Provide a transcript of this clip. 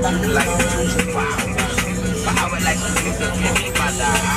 Like, wow, I would like to give you my life.